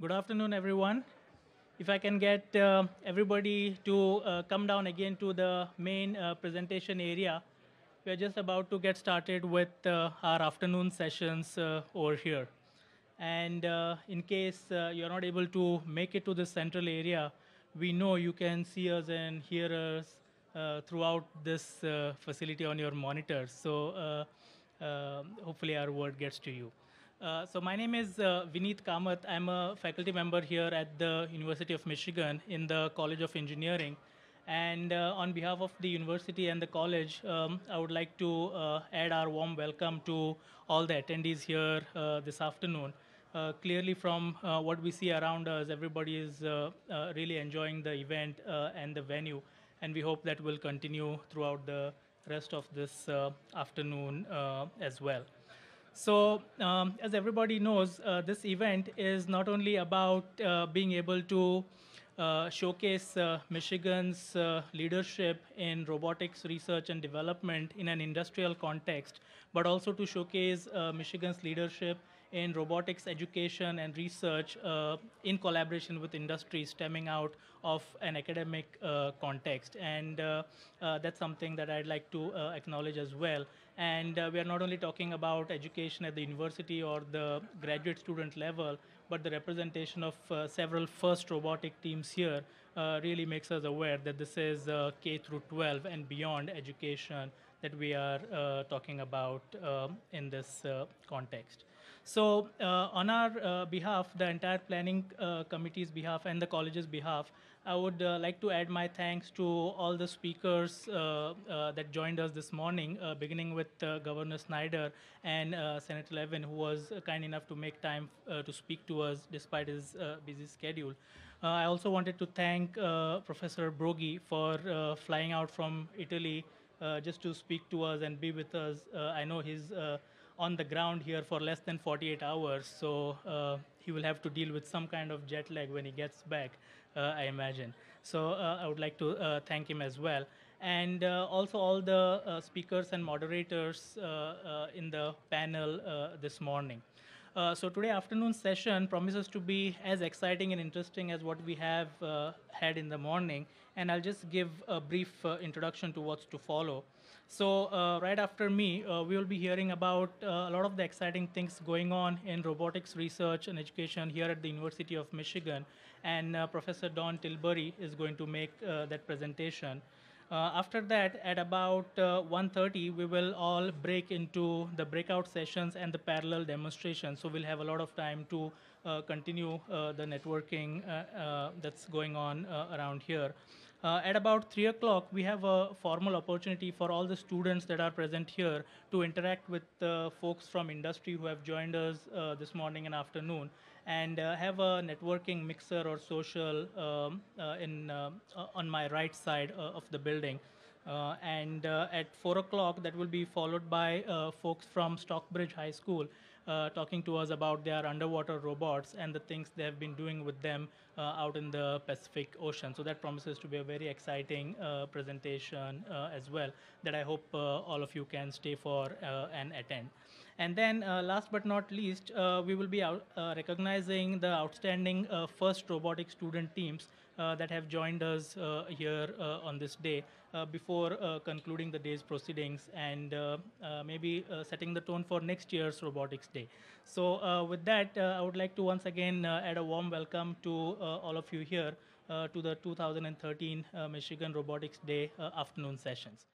Good afternoon, everyone. If I can get everybody to come down again to the main presentation area, we're just about to get started with our afternoon sessions over here. And in case you're not able to make it to the central area, we know you can see us and hear us throughout this facility on your monitors. So hopefully our word gets to you. So my name is Vineet Kamat. I'm a faculty member here at the University of Michigan in the College of Engineering. And on behalf of the university and the college, I would like to add our warm welcome to all the attendees here this afternoon. Clearly from what we see around us, everybody is really enjoying the event and the venue. And we hope that will continue throughout the rest of this afternoon as well. So as everybody knows, this event is not only about being able to showcase Michigan's leadership in robotics research and development in an industrial context, but also to showcase Michigan's leadership in robotics education and research in collaboration with industry stemming out of an academic context. And that's something that I'd like to acknowledge as well. And we are not only talking about education at the university or the graduate student level, but the representation of several FIRST robotic teams here really makes us aware that this is K through 12 and beyond education that we are talking about in this context. So on our behalf, the entire planning committee's behalf and the college's behalf, I would like to add my thanks to all the speakers that joined us this morning, beginning with Governor Snyder and Senator Levin, who was kind enough to make time to speak to us despite his busy schedule. I also wanted to thank Professor Brogi for flying out from Italy just to speak to us and be with us. I know he's on the ground here for less than 48 hours, so he will have to deal with some kind of jet lag when he gets back, I imagine. So I would like to thank him as well. And also all the speakers and moderators in the panel this morning. So today afternoon's session promises to be as exciting and interesting as what we have had in the morning. And I'll just give a brief introduction to what's to follow. So right after me, we will be hearing about a lot of the exciting things going on in robotics research and education here at the University of Michigan. And Professor Don Tilbury is going to make that presentation. After that, at about 1:30, we will all break into the breakout sessions and the parallel demonstrations. So we'll have a lot of time to continue the networking that's going on around here. At about 3 o'clock, we have a formal opportunity for all the students that are present here to interact with folks from industry who have joined us this morning and afternoon, and have a networking mixer or social on my right side of the building. And at 4 o'clock, that will be followed by folks from Stockbridge High School talking to us about their underwater robots and the things they have been doing with them out in the Pacific Ocean. So that promises to be a very exciting presentation as well, that I hope all of you can stay for and attend. And then last but not least, we will be recognizing the outstanding FIRST robotic student teams that have joined us here on this day before concluding the day's proceedings and maybe setting the tone for next year's Robotics Day. So with that, I would like to once again add a warm welcome to all of you here to the 2013 Michigan Robotics Day afternoon sessions.